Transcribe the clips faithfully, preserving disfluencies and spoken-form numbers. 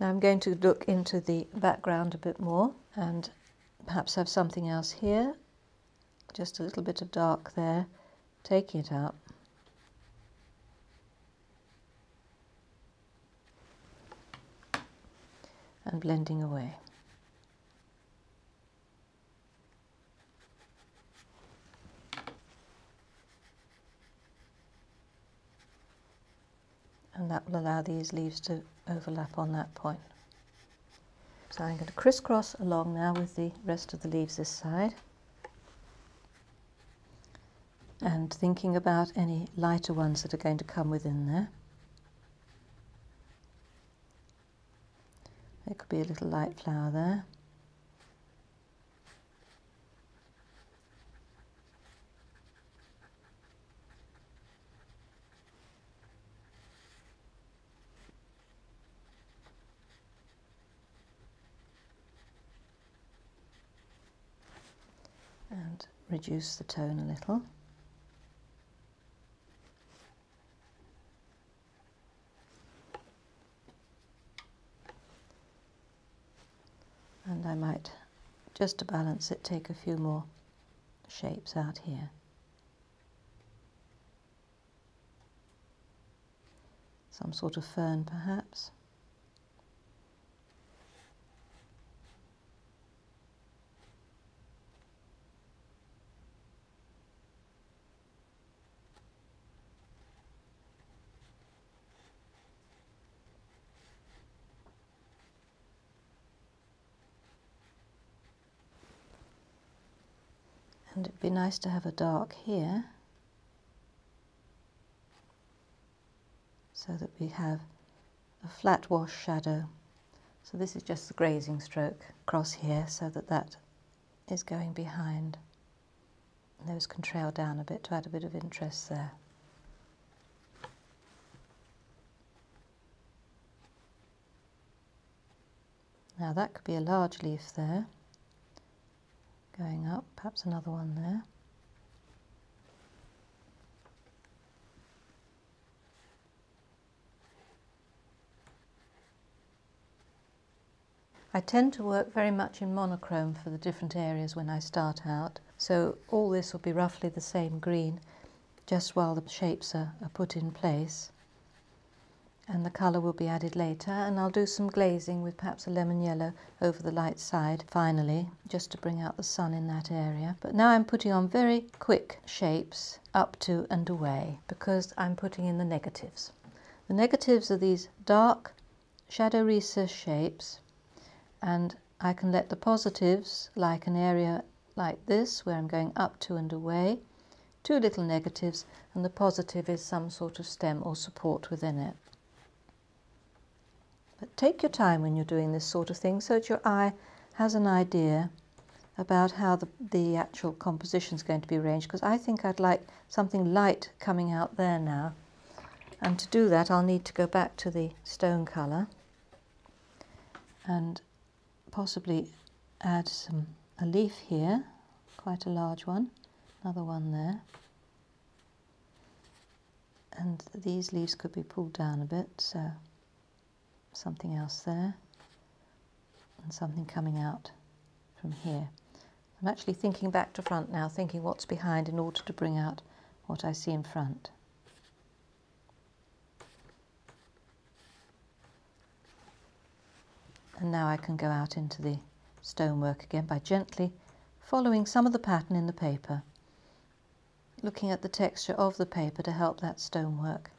Now I'm going to look into the background a bit more and perhaps have something else here, just a little bit of dark there, taking it out. And blending away. And that will allow these leaves to overlap on that point. So I'm going to crisscross along now with the rest of the leaves this side. And thinking about any lighter ones that are going to come within there. There could be a little light flower there. And reduce the tone a little. And I might, just to balance it, take a few more shapes out here. Some sort of fern, perhaps. And it'd be nice to have a dark here, so that we have a flat wash shadow. So this is just the grazing stroke across here, so that that is going behind. And those can trail down a bit to add a bit of interest there. Now that could be a large leaf there. Going up, perhaps another one there. I tend to work very much in monochrome for the different areas when I start out, so all this will be roughly the same green just while the shapes are, are put in place, and the colour will be added later, and I'll do some glazing with perhaps a lemon yellow over the light side finally, just to bring out the sun in that area. But now I'm putting on very quick shapes up to and away, because I'm putting in the negatives. The negatives are these dark shadow recess shapes, and I can let the positives, like an area like this where I'm going up to and away, two little negatives, and the positive is some sort of stem or support within it. But take your time when you're doing this sort of thing, so that your eye has an idea about how the, the actual composition is going to be arranged, because I think I'd like something light coming out there now. And to do that I'll need to go back to the stone colour and possibly add some a leaf here, quite a large one, another one there. And these leaves could be pulled down a bit, so something else there, and something coming out from here. I'm actually thinking back to front now, thinking what's behind in order to bring out what I see in front. And now I can go out into the stonework again by gently following some of the pattern in the paper, looking at the texture of the paper to help that stonework.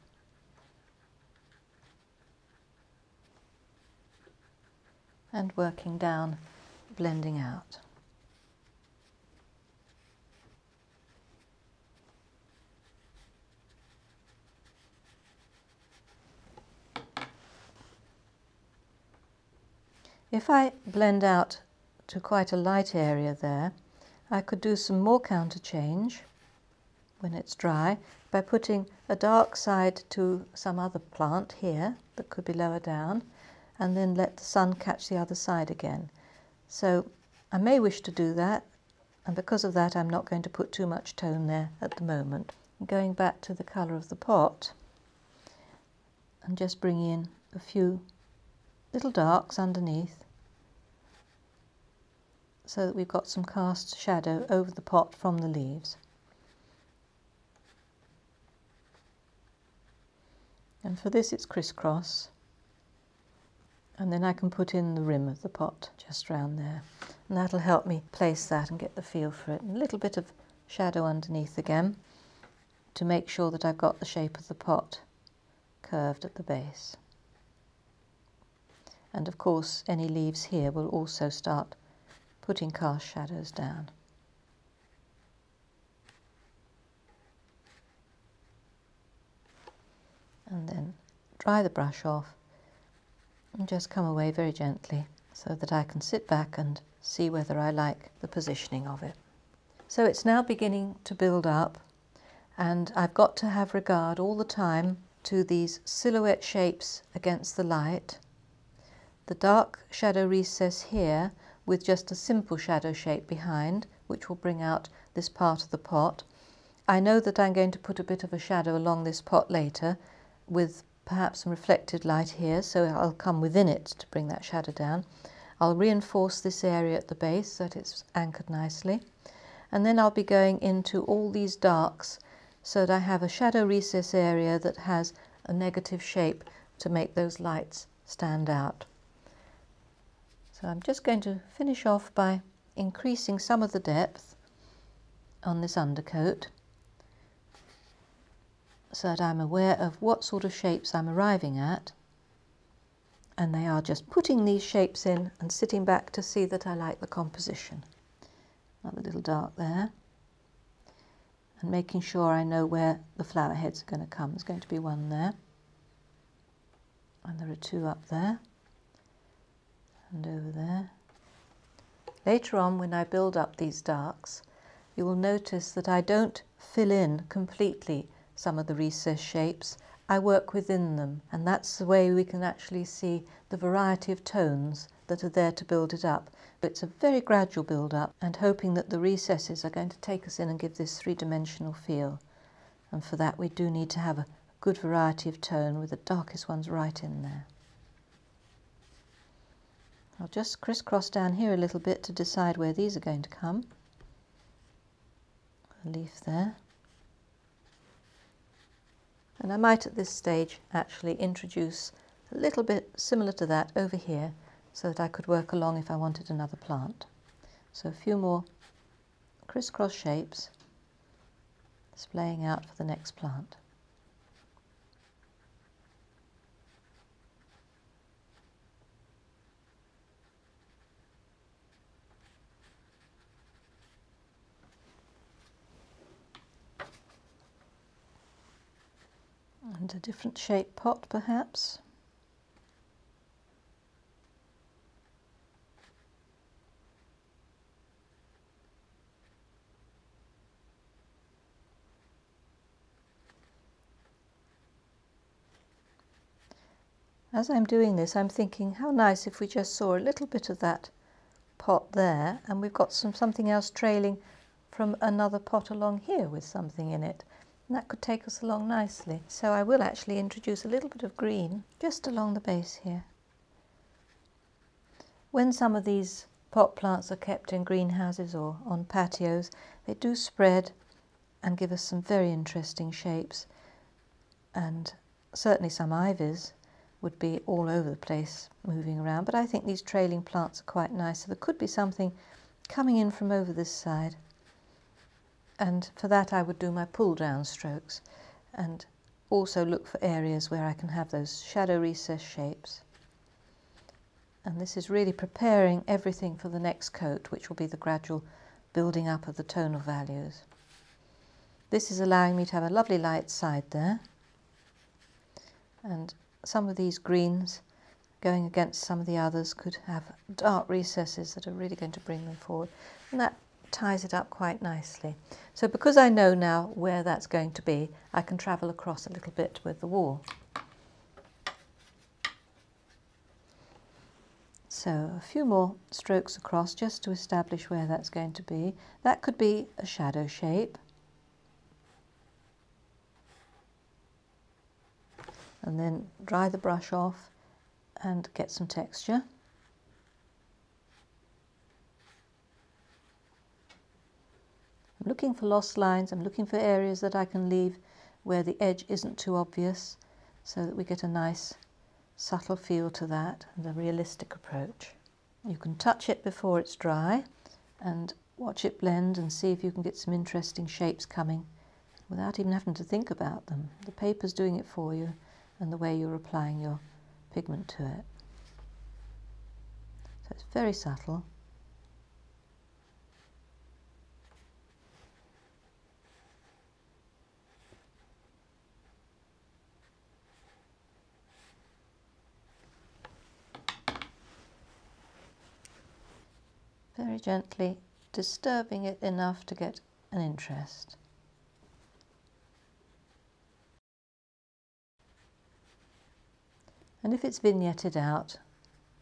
And working down, blending out. If I blend out to quite a light area there, I could do some more counter change when it's dry by putting a dark side to some other plant here that could be lower down, and then let the sun catch the other side again. So I may wish to do that, and because of that I'm not going to put too much tone there at the moment. Going back to the colour of the pot and just bring in a few little darks underneath so that we've got some cast shadow over the pot from the leaves. And for this it's crisscross, and then I can put in the rim of the pot just round there, and that'll help me place that and get the feel for it. And a little bit of shadow underneath again to make sure that I've got the shape of the pot curved at the base. And of course any leaves here will also start putting cast shadows down. And then dry the brush off and just come away very gently so that I can sit back and see whether I like the positioning of it. So it's now beginning to build up, and I've got to have regard all the time to these silhouette shapes against the light, the dark shadow recess here with just a simple shadow shape behind which will bring out this part of the pot. I know that I'm going to put a bit of a shadow along this pot later with perhaps some reflected light here, so I'll come within it to bring that shadow down. I'll reinforce this area at the base so that it's anchored nicely, and then I'll be going into all these darks so that I have a shadow recess area that has a negative shape to make those lights stand out. So I'm just going to finish off by increasing some of the depth on this undercoat, so that I'm aware of what sort of shapes I'm arriving at, and they are just putting these shapes in and sitting back to see that I like the composition. Another little dark there, and making sure I know where the flower heads are going to come. There's going to be one there, and there are two up there and over there. Later on, when I build up these darks, you will notice that I don't fill in completely some of the recess shapes. I work within them, and that's the way we can actually see the variety of tones that are there to build it up. But it's a very gradual build up, and hoping that the recesses are going to take us in and give this three-dimensional feel. And for that we do need to have a good variety of tone, with the darkest ones right in there. I'll just crisscross down here a little bit to decide where these are going to come. A leaf there. And I might at this stage actually introduce a little bit similar to that over here so that I could work along if I wanted another plant. So a few more crisscross shapes splaying out for the next plant. And a different shaped pot perhaps. As I'm doing this, I'm thinking how nice if we just saw a little bit of that pot there, and we've got some something else trailing from another pot along here with something in it. And that could take us along nicely. So I will actually introduce a little bit of green just along the base here. When some of these pot plants are kept in greenhouses or on patios, they do spread and give us some very interesting shapes. And certainly some ivies would be all over the place moving around, but I think these trailing plants are quite nice. So there could be something coming in from over this side. And for that I would do my pull down strokes and also look for areas where I can have those shadow recess shapes. And this is really preparing everything for the next coat, which will be the gradual building up of the tonal values. This is allowing me to have a lovely light side there, and some of these greens going against some of the others could have dark recesses that are really going to bring them forward, and that ties it up quite nicely. So because I know now where that's going to be, I can travel across a little bit with the wall. So a few more strokes across just to establish where that's going to be. That could be a shadow shape. And then dry the brush off and get some texture. I'm looking for lost lines, I'm looking for areas that I can leave where the edge isn't too obvious, so that we get a nice subtle feel to that and a realistic approach. You can touch it before it's dry and watch it blend and see if you can get some interesting shapes coming without even having to think about them. The paper's doing it for you and the way you're applying your pigment to it. So it's very subtle. Very gently disturbing it enough to get an interest. And if it's vignetted out,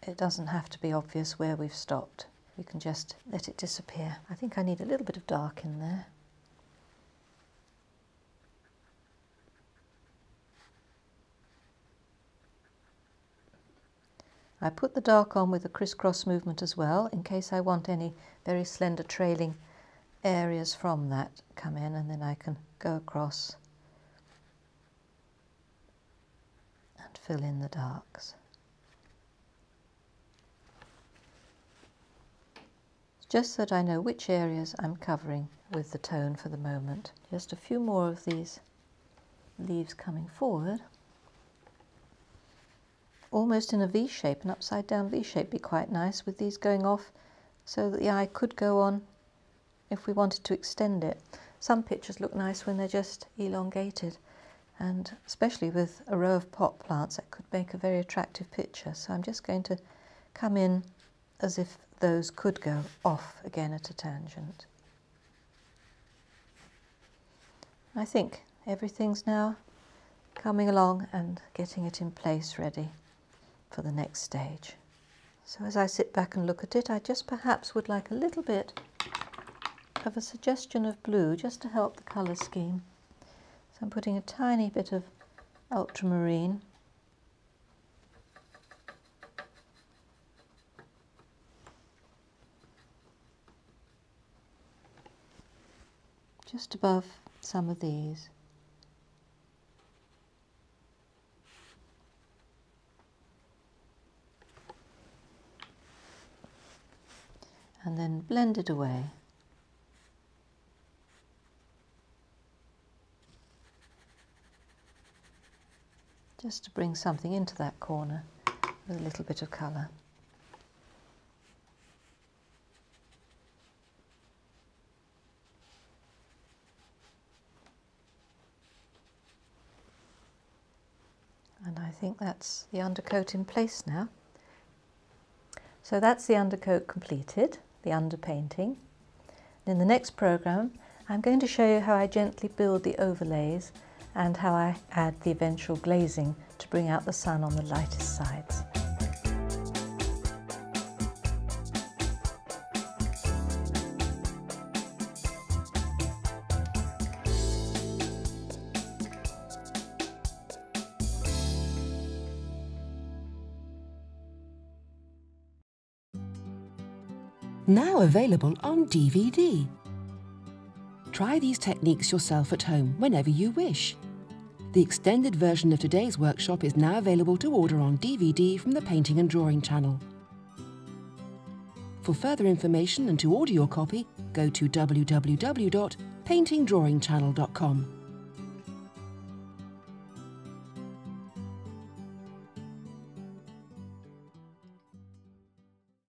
it doesn't have to be obvious where we've stopped. We can just let it disappear. I think I need a little bit of dark in there. I put the dark on with a crisscross movement as well, in case I want any very slender trailing areas from that come in, and then I can go across and fill in the darks. Just so that I know which areas I'm covering with the tone for the moment. Just a few more of these leaves coming forward. Almost in a V-shape, an upside down V-shape would be quite nice, with these going off so that the eye could go on if we wanted to extend it. Some pictures look nice when they're just elongated, and especially with a row of pot plants that could make a very attractive picture. So I'm just going to come in as if those could go off again at a tangent. I think everything's now coming along and getting it in place ready for the next stage. So as I sit back and look at it, I just perhaps would like a little bit of a suggestion of blue just to help the colour scheme. So I'm putting a tiny bit of ultramarine. Just above some of these. And then blend it away. Just to bring something into that corner with a little bit of colour. And I think that's the undercoat in place now. So that's the undercoat completed. The underpainting. In the next program, I'm going to show you how I gently build the overlays and how I add the eventual glazing to bring out the sun on the lightest sides. Now available on D V D. Try these techniques yourself at home whenever you wish. The extended version of today's workshop is now available to order on D V D from the Painting and Drawing Channel. For further information and to order your copy, go to w w w dot painting drawing channel dot com.